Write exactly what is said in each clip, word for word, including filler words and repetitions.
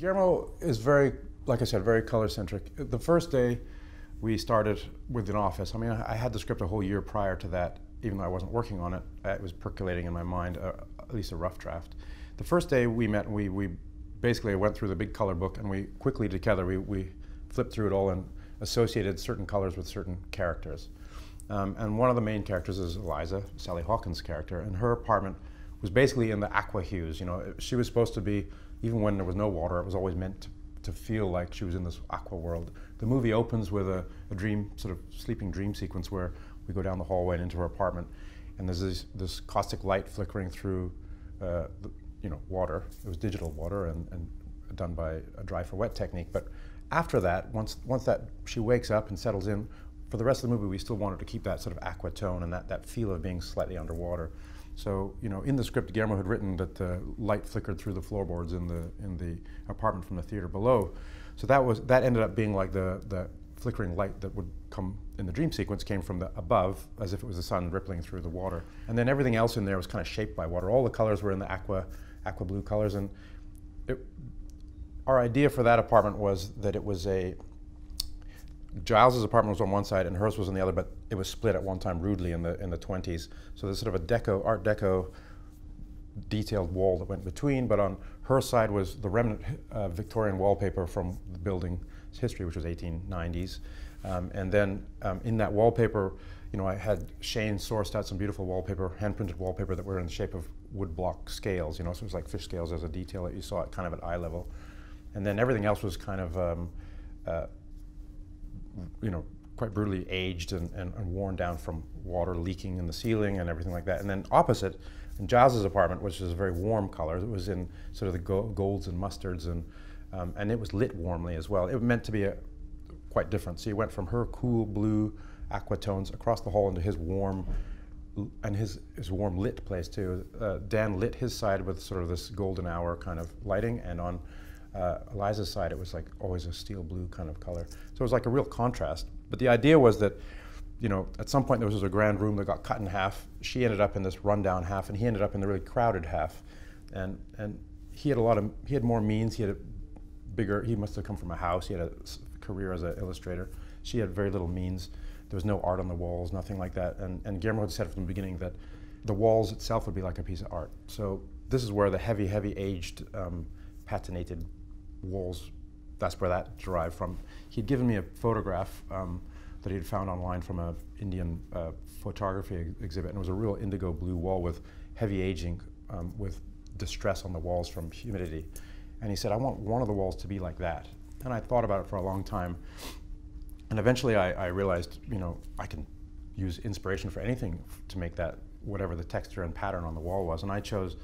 Guillermo is very, like I said, very color-centric. The first day we started with an office. I mean, I had the script a whole year prior to that, even though I wasn't working on it. It was percolating in my mind, uh, at least a rough draft. The first day we met, we, we basically went through the big color book, and we quickly together, we, we flipped through it all and associated certain colors with certain characters. Um, and one of the main characters is Eliza, Sally Hawkins' character, and her apartment was basically in the aqua hues. You know, she was supposed to be, even when there was no water, it was always meant to, to feel like she was in this aqua world. The movie opens with a, a dream, sort of sleeping dream sequence where we go down the hallway and into her apartment, and there's this, this caustic light flickering through, uh, the, you know, water. It was digital water and, and done by a dry for wet technique. But after that, once once that she wakes up and settles in, for the rest of the movie, we still wanted to keep that sort of aqua tone and that, that feel of being slightly underwater. So, you know, in the script, Guillermo had written that the light flickered through the floorboards in the in the apartment from the theater below. So that was that ended up being like the the flickering light that would come in the dream sequence came from the above, as if it was the sun rippling through the water. And then everything else in there was kind of shaped by water. All the colors were in the aqua aqua blue colors, and it, our idea for that apartment was that it was a Giles's apartment was on one side and hers was on the other, but it was split at one time rudely in the in the twenties. So there's sort of a deco, art deco, detailed wall that went between. But on her side was the remnant uh, Victorian wallpaper from the building's history, which was eighteen nineties. Um, and then um, in that wallpaper, you know, I had Shane sourced out some beautiful wallpaper, hand-printed wallpaper that were in the shape of wood block scales. You know, so it was like fish scales as a detail that you saw at kind of at eye level. And then everything else was kind of um, uh, you know, quite brutally aged and, and, and worn down from water leaking in the ceiling and everything like that. And then opposite, in Giles's apartment, which is a very warm color, it was in sort of the go golds and mustards, and um, and it was lit warmly as well. It meant to be a, quite different. So you went from her cool blue aqua tones across the hall into his warm, and his, his warm lit place too. Uh, Dan lit his side with sort of this golden hour kind of lighting, and on Uh, Eliza's side, it was like always a steel blue kind of color. So it was like a real contrast. But the idea was that, you know, at some point there was a grand room that got cut in half. She ended up in this rundown half, and he ended up in the really crowded half. And and he had a lot of, he had more means, he had a bigger, he must have come from a house, he had a career as an illustrator. She had very little means. There was no art on the walls, nothing like that. And, and Guillermo had said from the beginning that the walls itself would be like a piece of art. So this is where the heavy, heavy aged, um, patinated walls, that's where that derived from. He'd given me a photograph um, that he'd found online from an Indian uh, photography ex exhibit, and it was a real indigo blue wall with heavy aging, um, with distress on the walls from humidity. And he said, I want one of the walls to be like that. And I thought about it for a long time, and eventually I, I realized, you know, I can use inspiration for anything to make that, whatever the texture and pattern on the wall was. And I chose,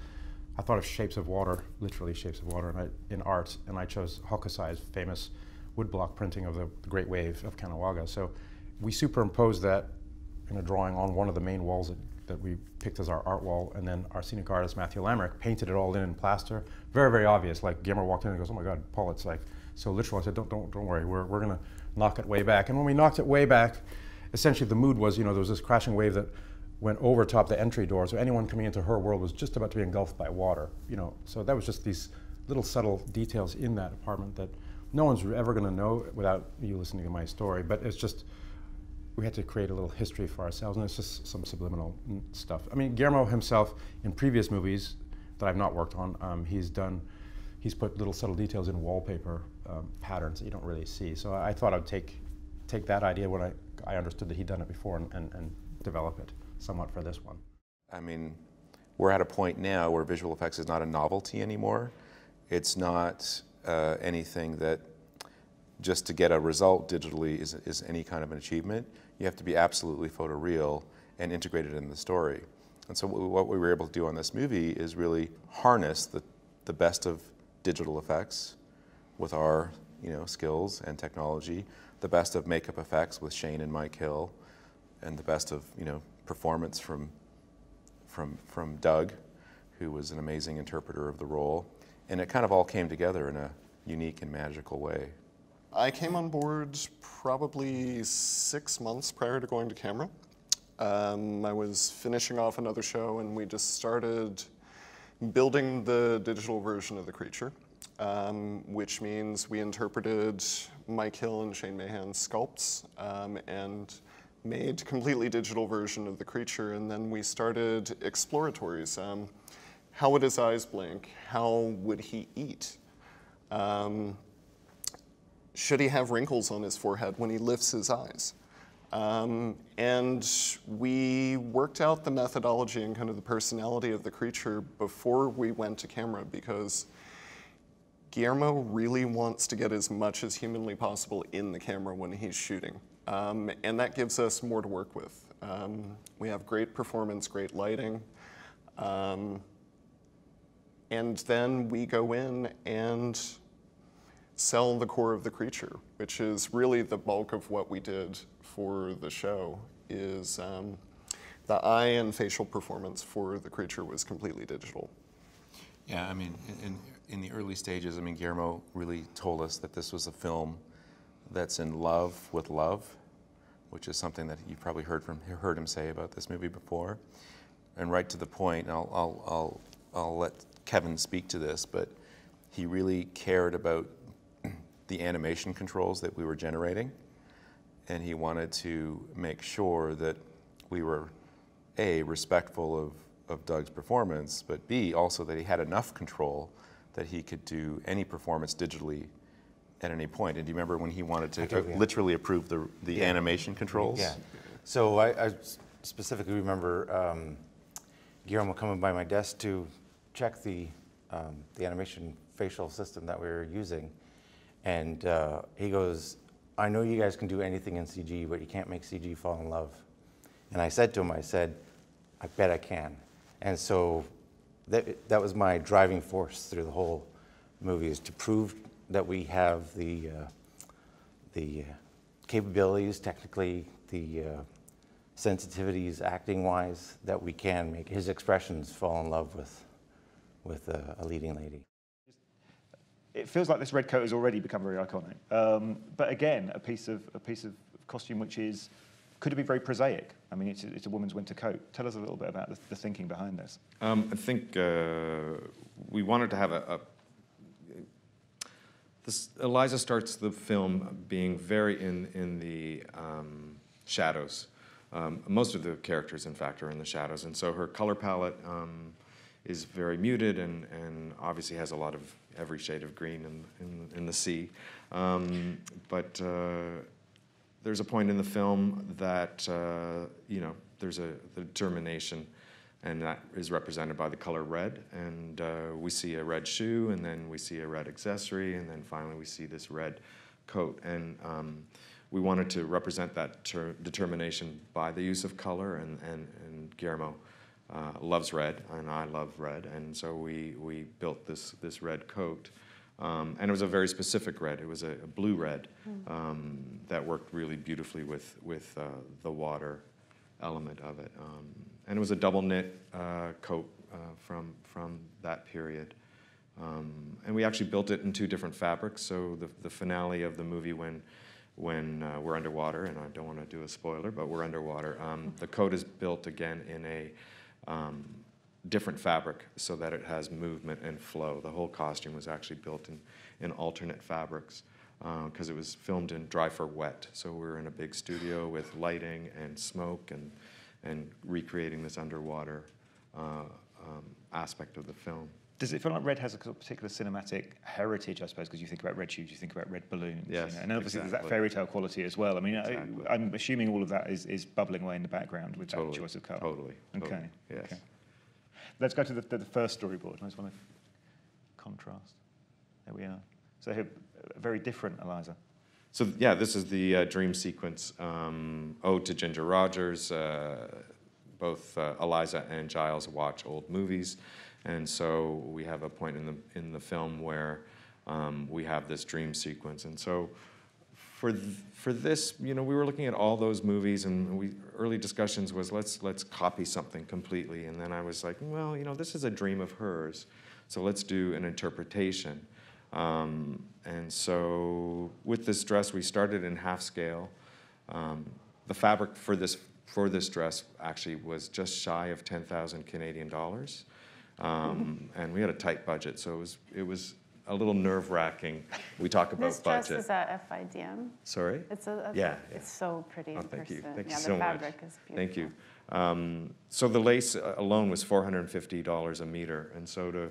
I thought of shapes of water, literally shapes of water, and I, in art, and I chose Hokusai's famous woodblock printing of the, the Great Wave of Kanagawa. So we superimposed that in a drawing on one of the main walls that, that we picked as our art wall, and then our scenic artist, Matthew Lamarick, painted it all in in plaster. Very, very obvious. Like, Gamer walked in and goes, oh my God, Paul, it's like so literal. I said, don't, don't, don't worry, we're, we're gonna knock it way back. And when we knocked it way back, essentially the mood was, you know, there was this crashing wave that went over top the entry door, so anyone coming into her world was just about to be engulfed by water, you know. So that was just these little subtle details in that apartment that no one's ever going to know without you listening to my story, but it's just, we had to create a little history for ourselves, and it's just some subliminal stuff. I mean, Guillermo himself, in previous movies that I've not worked on, um, he's done, he's put little subtle details in wallpaper um, patterns that you don't really see. So I, I thought I'd take, take that idea when I, I understood that he'd done it before and, and, and develop it somewhat for this one. I mean, we're at a point now where visual effects is not a novelty anymore. It's not uh, anything that just to get a result digitally is, is any kind of an achievement. You have to be absolutely photoreal and integrated in the story. And so what we were able to do on this movie is really harness the, the best of digital effects with our, you know, skills and technology, the best of makeup effects with Shane and Mike Hill, and the best of, you know, performance from, from, from Doug, who was an amazing interpreter of the role. And it kind of all came together in a unique and magical way. I came on board probably six months prior to going to camera. Um, I was finishing off another show, and we just started building the digital version of the creature. um, which means we interpreted Mike Hill and Shane Mahan's sculpts um, and made completely digital version of the creature, and then we started exploratories. Um, how would his eyes blink? How would he eat? Um, should he have wrinkles on his forehead when he lifts his eyes? Um, and we worked out the methodology and kind of the personality of the creature before we went to camera, because Guillermo really wants to get as much as humanly possible in the camera when he's shooting. Um, and that gives us more to work with. Um, we have great performance, great lighting. Um, and then we go in and sell the core of the creature, which is really the bulk of what we did for the show. Is um, the eye and facial performance for the creature was completely digital. Yeah, I mean, in, in the early stages, I mean, Guillermo really told us that this was a film that's in love with love, which is something that you've probably heard from heard him say about this movie before. And right to the point, I'll, I'll, I'll, I'll let Kevin speak to this, but he really cared about the animation controls that we were generating, and he wanted to make sure that we were, A, respectful of, of Doug's performance, but B, also that he had enough control that he could do any performance digitally at any point. And do you remember when he wanted to do, yeah. literally approve the, the yeah. animation controls? Yeah. So I, I specifically remember um, Guillermo coming by my desk to check the, um, the animation facial system that we were using. And uh, he goes, I know you guys can do anything in C G, but you can't make C G fall in love. And I said to him, I said, I bet I can. And so that, that was my driving force through the whole movie, is to prove that we have the, uh, the capabilities, technically, the uh, sensitivities, acting-wise, that we can make his expressions fall in love with, with uh, a leading lady. It feels like this red coat has already become very iconic. Um, but again, a piece of a piece of costume which is could have been very prosaic. I mean, it's, it's a woman's winter coat. Tell us a little bit about the, the thinking behind this. Um, I think uh, we wanted to have a. a this, Eliza starts the film being very in in the um, shadows. Um, most of the characters, in fact, are in the shadows, and so her color palette um, is very muted and and obviously has a lot of. Every shade of green in, in, in the sea. Um, but uh, there's a point in the film that, uh, you know, there's a the determination, and that is represented by the color red. And uh, we see a red shoe, and then we see a red accessory, and then finally we see this red coat. And um, we wanted to represent that ter determination by the use of color, and, and, and Guillermo Uh, loves red, and I love red, and so we we built this this red coat, um, and it was a very specific red. It was a, a blue red um, that worked really beautifully with with uh, the water element of it, um, and it was a double knit uh, coat uh, from from that period, um, and we actually built it in two different fabrics. So the the finale of the movie when. when uh, we're underwater, and I don't want to do a spoiler, but we're underwater. Um, the coat is built again in a um, different fabric so that it has movement and flow. The whole costume was actually built in, in alternate fabrics because uh, it was filmed in dry for wet. So we were in a big studio with lighting and smoke and, and recreating this underwater uh, um, aspect of the film. Does it feel like red has a particular cinematic heritage, I suppose, because you think about red shoes, you think about red balloons. Yes, you know? And obviously exactly. There's that fairy tale quality as well. I mean, exactly. I, I'm assuming all of that is, is bubbling away in the background with totally, that choice of colour. Totally, okay. Totally, yes. Okay. Let's go to the, the, the first storyboard. I just want to contrast. There we are. So here, very different, Eliza. So, yeah, this is the uh, dream sequence. Um, ode to Ginger Rogers. Uh, both uh, Eliza and Giles watch old movies. And so we have a point in the in the film where um, we have this dream sequence. And so for th for this, you know, we were looking at all those movies, and we early discussions was let's let's copy something completely. And then I was like, well, you know, this is a dream of hers, so let's do an interpretation. Um, and so with this dress, we started in half scale. Um, the fabric for this for this dress actually was just shy of ten thousand Canadian dollars. Um, and we had a tight budget, so it was, it was a little nerve-wracking. We talk about this budget. This dress is at F I D M. Sorry? It's a, a, yeah, yeah. It's so pretty in oh, thank person. You. Thank yeah, you so much. Yeah, the fabric is beautiful. Thank you. Um, so the lace alone was four hundred fifty dollars a meter, and so to,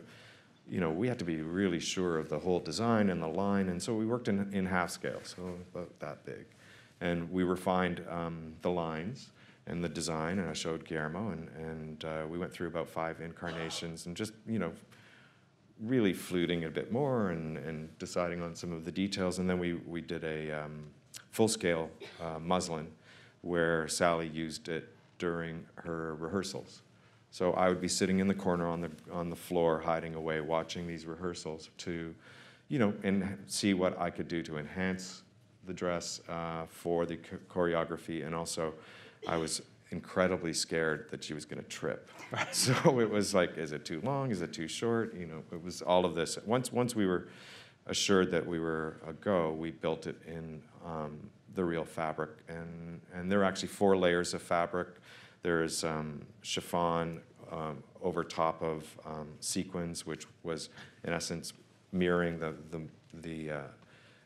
you know, we had to be really sure of the whole design and the line, and so we worked in, in half scale, so about that big. And we refined um, the lines and the design, and I showed Guillermo, and, and uh, we went through about five incarnations and just, you know, really fluting it a bit more and, and deciding on some of the details. And then we, we did a um, full-scale uh, muslin where Sally used it during her rehearsals. So I would be sitting in the corner on the, on the floor, hiding away, watching these rehearsals to, you know, and see what I could do to enhance the dress uh, for the choreography. And also, I was incredibly scared that she was going to trip. So it was like, is it too long? Is it too short? You know, it was all of this. Once, once we were assured that we were a go, we built it in um, the real fabric. And, and there are actually four layers of fabric. There's um, chiffon um, over top of um, sequins, which was, in essence, mirroring the, the, the uh,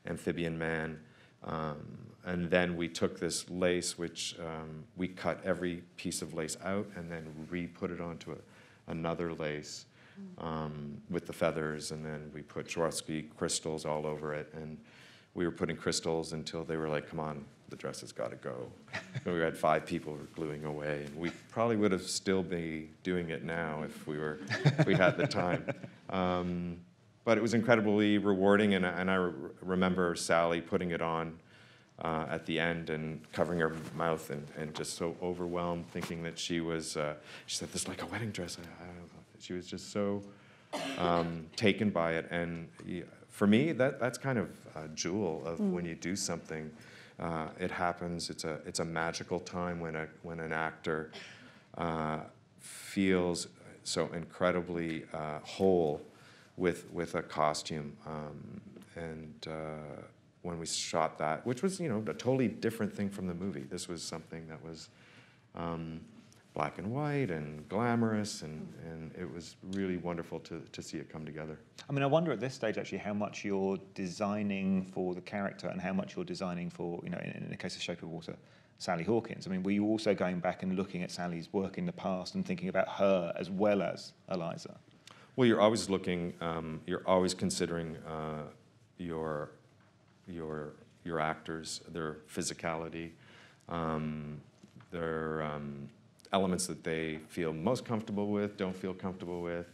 amphibian man. Um, and then we took this lace, which um, we cut every piece of lace out and then re-put it onto a, another lace um, with the feathers, and then we put Swarovski crystals all over it, and we were putting crystals until they were like, come on, the dress has got to go. And we had five people gluing away, and we probably would have still be doing it now if we, were, if we had the time. Um, But it was incredibly rewarding, and, and I re remember Sally putting it on uh, at the end and covering her mouth and, and just so overwhelmed, thinking that she was, uh, she said, this is like a wedding dress. I, I she was just so um, taken by it. And yeah, for me, that, that's kind of a jewel of mm. when you do something, uh, it happens. It's a, it's a magical time when, a, when an actor uh, feels so incredibly uh, whole with with a costume, um, and uh, when we shot that, which was, you know, a totally different thing from the movie. This was something that was um, black and white and glamorous, and, and it was really wonderful to, to see it come together. I mean, I wonder at this stage actually how much you're designing for the character and how much you're designing for, you know, in, in the case of Shape of Water, Sally Hawkins. I mean, were you also going back and looking at Sally's work in the past and thinking about her as well as Eliza? Well, you're always looking. Um, you're always considering uh, your your your actors, their physicality, um, their um, elements that they feel most comfortable with, don't feel comfortable with,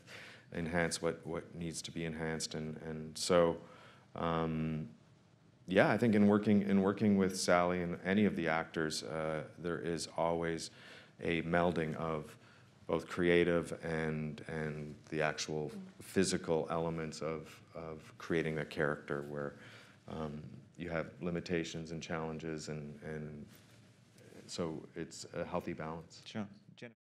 enhance what what needs to be enhanced, and and so, um, yeah, I think in working in working with Sally and any of the actors, uh, there is always a melding of both creative and and the actual physical elements of, of creating a character where um, you have limitations and challenges, and, and so it's a healthy balance. Sure. Jennifer.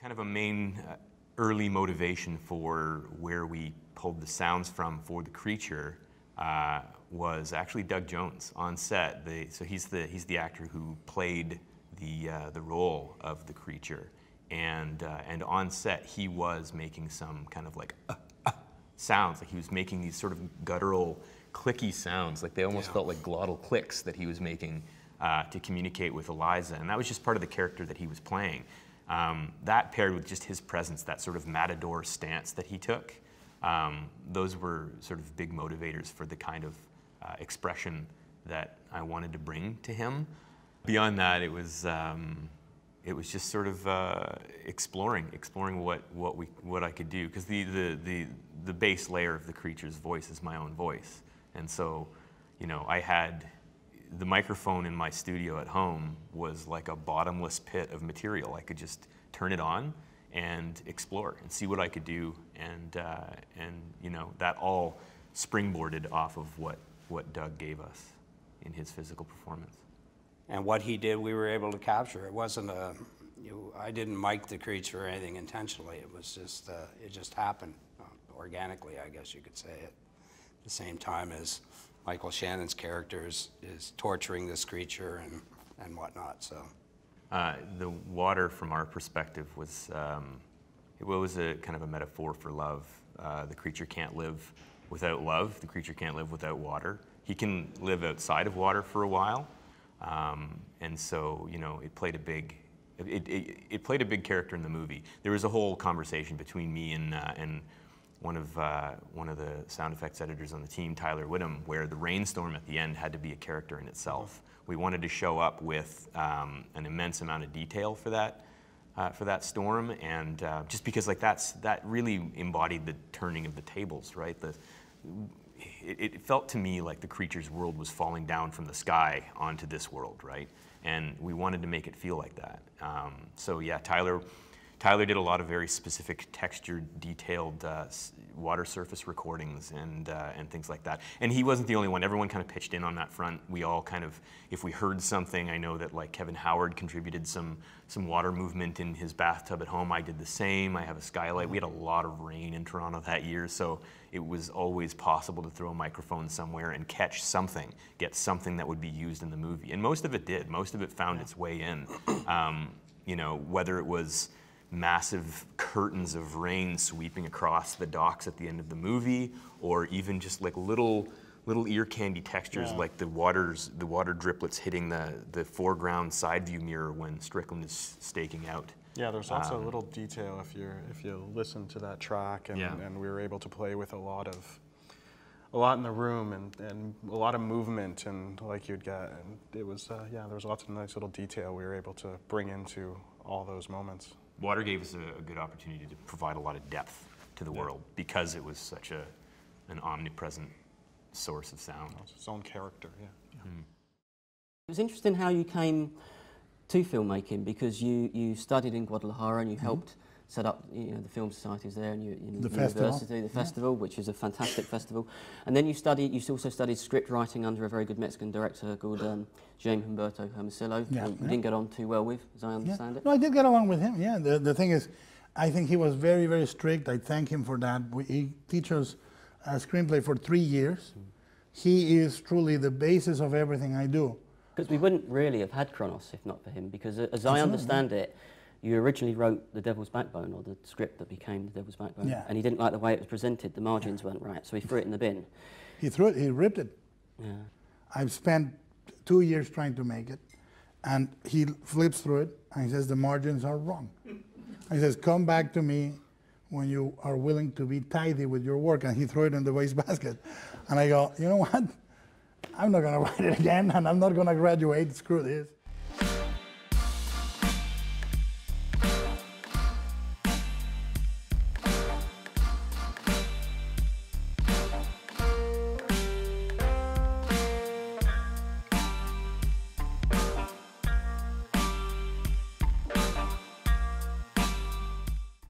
Kind of a main uh, early motivation for where we pulled the sounds from for the creature uh, was actually Doug Jones on set. The, so he's the, he's the actor who played the, uh, the role of the creature. And, uh, and on set, he was making some kind of like uh, uh, sounds. Like he was making these sort of guttural, clicky sounds. Like they almost yeah. felt like glottal clicks that he was making uh, to communicate with Eliza. And that was just part of the character that he was playing. Um, that paired with just his presence, that sort of matador stance that he took, um, those were sort of big motivators for the kind of uh, expression that I wanted to bring to him. Beyond that, it was... Um, It was just sort of uh, exploring, exploring what what we what I could do, because the, the the the base layer of the creature's voice is my own voice, and so, you know, I had the microphone in my studio at home was like a bottomless pit of material. I could just turn it on and explore and see what I could do, and uh, and you know that all springboarded off of what what Doug gave us in his physical performance. And what he did, we were able to capture. It wasn't a, you, I didn't mic the creature or anything intentionally. It was just, uh, it just happened uh, organically, I guess you could say, at the same time as Michael Shannon's character is, is torturing this creature and, and whatnot, so. Uh, the water, from our perspective, was, um, it was a kind of a metaphor for love. Uh, the creature can't live without love, the creature can't live without water. He can live outside of water for a while, um, and so you know it played a big, it, it, it played a big character in the movie. There was a whole conversation between me and uh, and one of uh, one of the sound effects editors on the team, Tyler Whittem, where the rainstorm at the end had to be a character in itself. We wanted to show up with um, an immense amount of detail for that. Uh, for that storm, and uh, just because like that's that really embodied the turning of the tables, right? The, it, it felt to me like the creature's world was falling down from the sky onto this world, right? And we wanted to make it feel like that. Um, so yeah, Tyler, Tyler did a lot of very specific, textured, detailed uh, water surface recordings and uh, and things like that. And he wasn't the only one. Everyone kind of pitched in on that front. We all kind of, if we heard something, I know that like Kevin Howard contributed some some water movement in his bathtub at home. I did the same. I have a skylight. We had a lot of rain in Toronto that year, so it was always possible to throw a microphone somewhere and catch something, get something that would be used in the movie. And most of it did. Most of it found its way in. Um, you know, whether it was massive curtains of rain sweeping across the docks at the end of the movie, or even just like little little ear candy textures, yeah, like the waters the water driplets hitting the the foreground side view mirror when Strickland is staking out. Yeah, there's also um, a little detail if you if you listen to that track, and, yeah, and we were able to play with a lot of a lot in the room, and and a lot of movement, and like you'd get, and it was uh, yeah, there was lots of nice little detail we were able to bring into all those moments. Water gave us a, a good opportunity to provide a lot of depth to the, yeah, world because it was such a, an omnipresent source of sound. It's its own character, yeah. Yeah. Mm. It was interesting how you came to filmmaking, because you, you studied in Guadalajara and you mm-hmm. helped set up you know, the film societies there, and you, in the university, festival. the festival, yeah, which is a fantastic festival. And then you studied, you also studied script writing under a very good Mexican director called um, Jaime Humberto Hermosillo. Yeah, um, you yeah. didn't get on too well with, as I understand yeah. it. No, I did get along with him, yeah. The, the thing is, I think he was very, very strict. I thank him for that. We, he teaches a screenplay for three years. Mm. He is truly the basis of everything I do. Because we wouldn't really have had Kronos if not for him, because as That's I understand right. it, you originally wrote The Devil's Backbone, or the script that became The Devil's Backbone, yeah, and he didn't like the way it was presented. The margins yeah. weren't right, so he threw it in the bin. He threw it, he ripped it. Yeah. I've spent two years trying to make it, and he flips through it, and he says, the margins are wrong. He says, come back to me when you are willing to be tidy with your work, and he threw it in the wastebasket. And I go, you know what? I'm not gonna write it again, and I'm not gonna graduate, screw this.